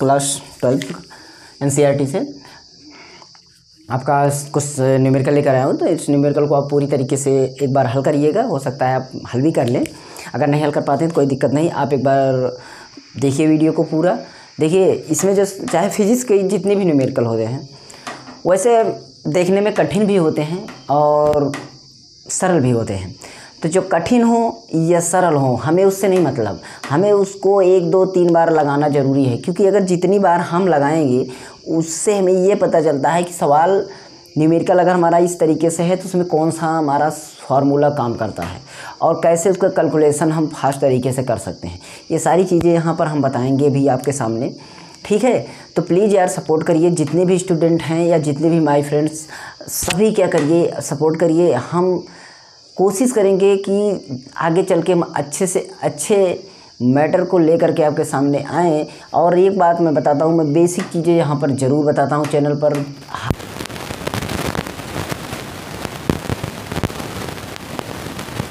Class 12 NCERT से आपका कुछ न्यूमेरिकल लेकर आया हूँ, तो इस न्यूमेरिकल को आप पूरी तरीके से एक बार हल करिएगा। हो सकता है आप हल भी कर लें, अगर नहीं हल कर पाते हैं तो कोई दिक्कत नहीं, आप एक बार देखिए वीडियो को पूरा देखिए। इसमें जो चाहे फिजिक्स के जितने भी न्यूमेरिकल होते हैं वैसे देखने में कठिन भी होते हैं और सरल भी होते हैं, तो जो कठिन हो या सरल हो हमें उससे नहीं मतलब, हमें उसको 1 2 3 बार लगाना ज़रूरी है, क्योंकि अगर जितनी बार हम लगाएंगे उससे हमें ये पता चलता है कि सवाल न्यूमेरिकल अगर हमारा इस तरीके से है तो उसमें कौन सा हमारा फार्मूला काम करता है और कैसे उसका कैलकुलेशन हम फास्ट तरीके से कर सकते हैं। ये सारी चीज़ें यहाँ पर हम बताएंगे भी आपके सामने, ठीक है। तो प्लीज़ यार सपोर्ट करिए, जितने भी स्टूडेंट हैं या जितने भी माय फ्रेंड्स सभी क्या करिए सपोर्ट करिए। हम कोशिश करेंगे कि आगे चल के हम अच्छे से अच्छे मैटर को लेकर के आपके सामने आएँ। और एक बात मैं बताता हूँ, मैं बेसिक चीज़ें यहाँ पर ज़रूर बताता हूँ चैनल पर।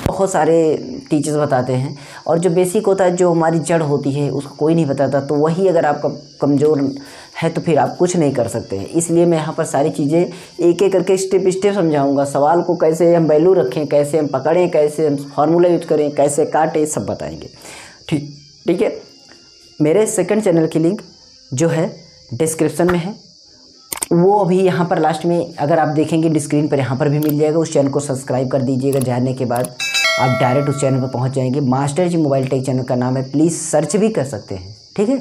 बहुत सारे टीचर्स बताते हैं और जो बेसिक होता है, जो हमारी जड़ होती है, उसको कोई नहीं बताता। तो वही अगर आपका कमज़ोर है तो फिर आप कुछ नहीं कर सकते हैं। इसलिए मैं यहाँ पर सारी चीज़ें एक एक करके स्टेप स्टेप समझाऊंगा। सवाल को कैसे हम वैल्यू रखें, कैसे हम पकड़ें, कैसे हम फार्मूला यूज करें, कैसे काटें, सब बताएँगे, ठीक है। मेरे सेकेंड चैनल की लिंक जो है डिस्क्रिप्सन में है, वो अभी यहाँ पर लास्ट में अगर आप देखेंगे स्क्रीन पर यहाँ पर भी मिल जाएगा। उस चैनल को सब्सक्राइब कर दीजिएगा, जाने के बाद आप डायरेक्ट उस चैनल पर पहुंच जाएंगे। Master ji mobile tech channel का नाम है, प्लीज़ सर्च भी कर सकते हैं, ठीक है।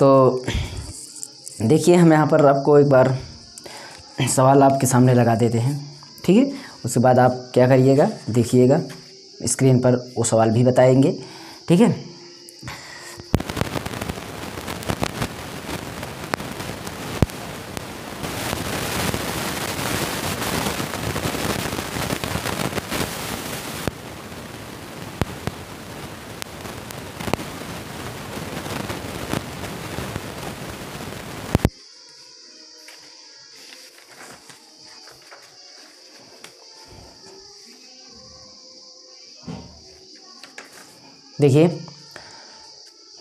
तो देखिए हम यहाँ पर आपको एक बार सवाल आपके सामने लगा देते हैं, ठीक है। उसके बाद आप क्या करिएगा, देखिएगा स्क्रीन पर वो सवाल भी बताएंगे, ठीक है। देखिए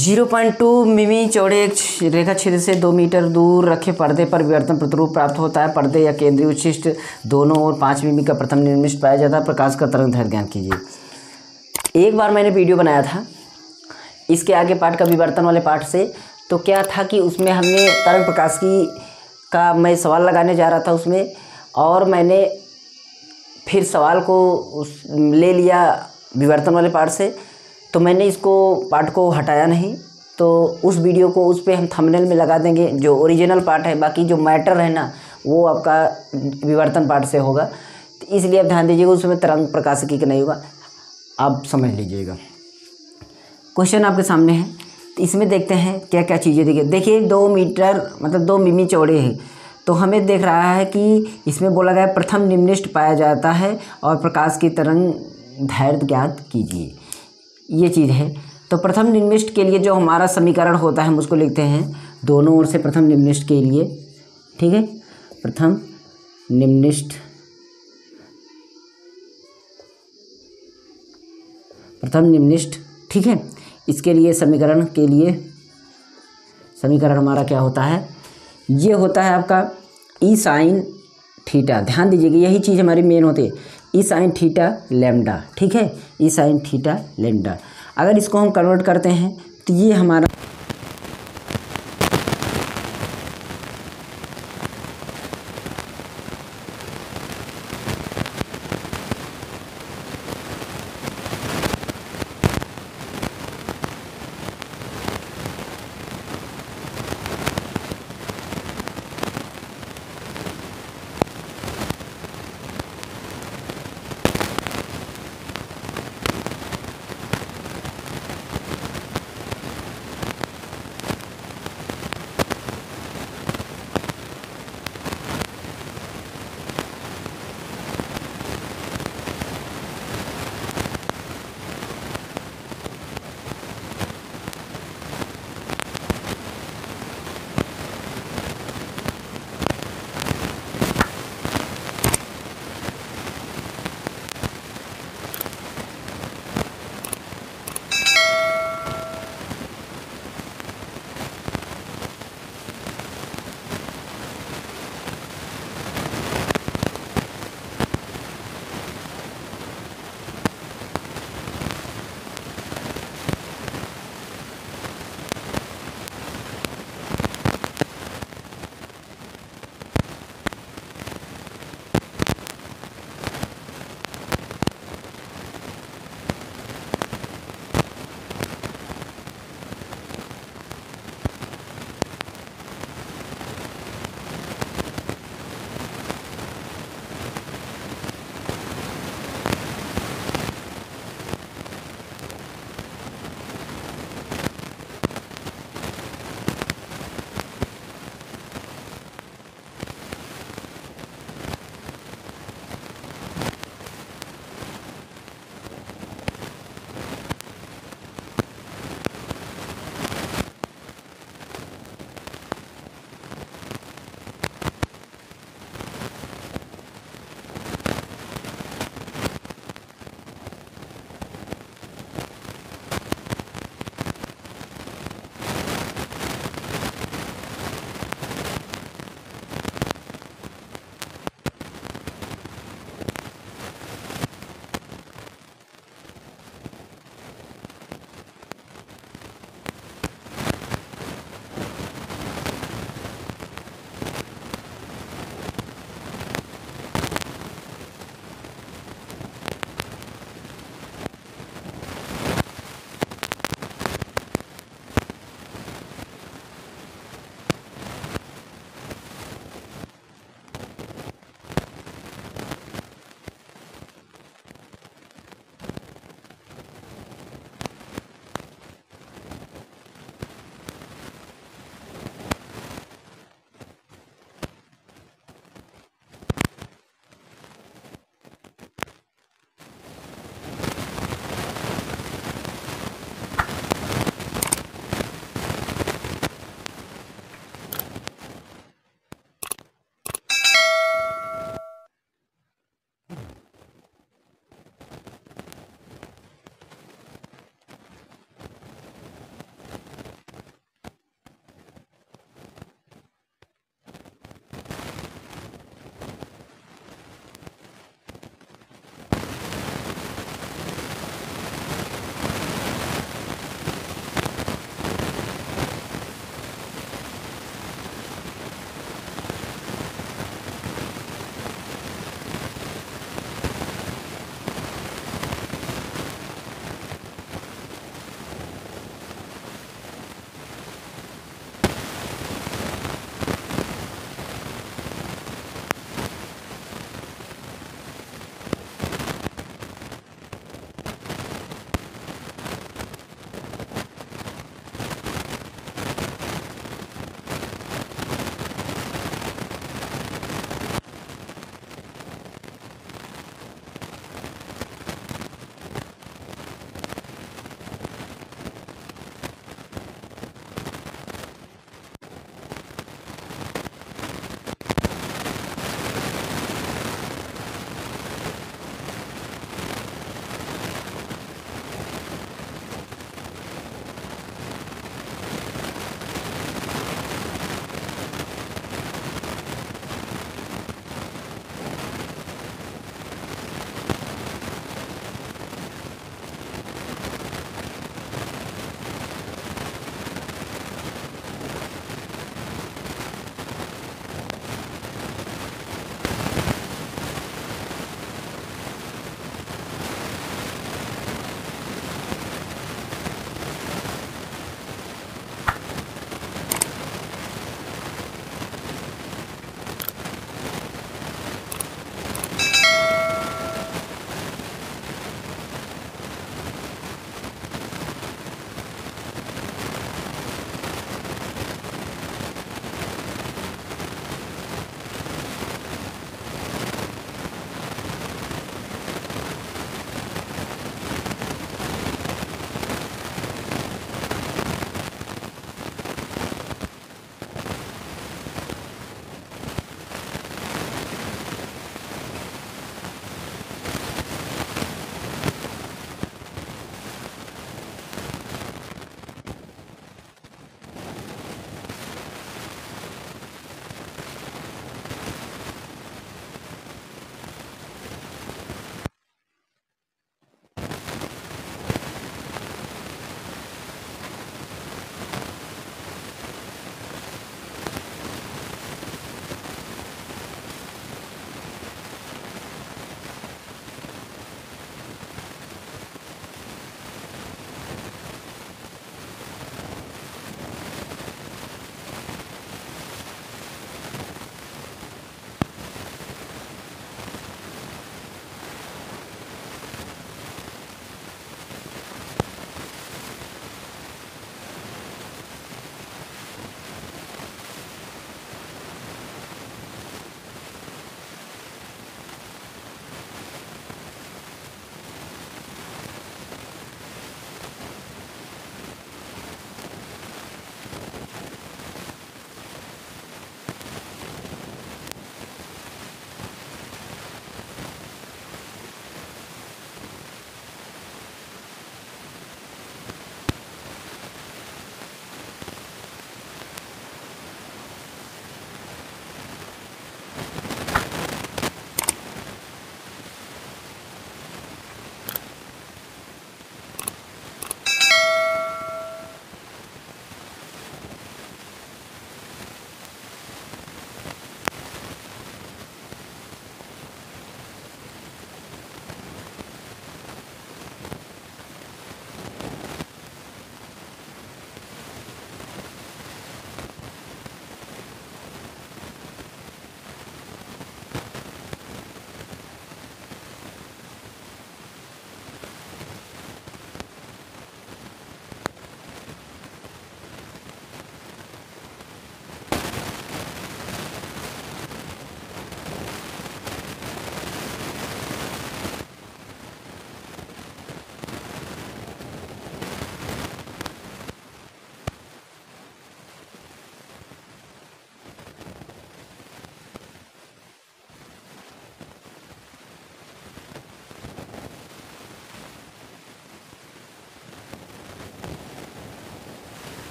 0.2 मिमी चौड़े एक रेखा छिद्र से 2 मीटर दूर रखे पर्दे पर विवर्तन प्रतिरूप प्राप्त होता है। पर्दे या केंद्रीय उच्छिष्ट दोनों ओर 5 मिमी का प्रथम निर्मित पाया जाता है। प्रकाश का तरंग दैर्घ्य ज्ञात कीजिए। एक बार मैंने वीडियो बनाया था इसके आगे पार्ट का, विवर्तन वाले पार्ट से, तो क्या था कि उसमें हमने तरंग प्रकाशिकी का मैं सवाल लगाने जा रहा था उसमें, और मैंने फिर सवाल को ले लिया विवर्तन वाले पार्ट से, तो मैंने इसको पार्ट को हटाया नहीं। तो उस वीडियो को उस पर हम थंबनेल में लगा देंगे जो ओरिजिनल पार्ट है। बाकी जो मैटर है ना वो आपका विवर्तन पार्ट से होगा, तो इसलिए आप ध्यान दीजिएगा, उसमें तरंग प्रकाशिकी का नहीं होगा, आप समझ लीजिएगा। क्वेश्चन आपके सामने है, तो इसमें देखते हैं क्या क्या चीज़ें। देखिए 2 मीटर मतलब 2 मिमी चौड़े है, तो हमें देख रहा है कि इसमें बोला गया प्रथम निम्निष्ठ पाया जाता है और प्रकाश की तरंग दैर्घ्य ज्ञात कीजिए, ये चीज़ है। तो प्रथम निम्निष्ठ के लिए जो हमारा समीकरण होता है हम उसको लिखते हैं दोनों ओर से प्रथम निम्निष्ठ के लिए, ठीक है। प्रथम निम्निष्ठ, प्रथम निम्निष्ठ, ठीक है। इसके लिए समीकरण के लिए समीकरण हमारा क्या होता है, ये होता है आपका ई साइन थीटा। ध्यान दीजिएगा यही चीज़ हमारी मेन होती है, ई साइन थीटा लैम्डा, ठीक है, ई साइन थीटा लैम्डा। अगर इसको हम कन्वर्ट करते हैं तो ये हमारा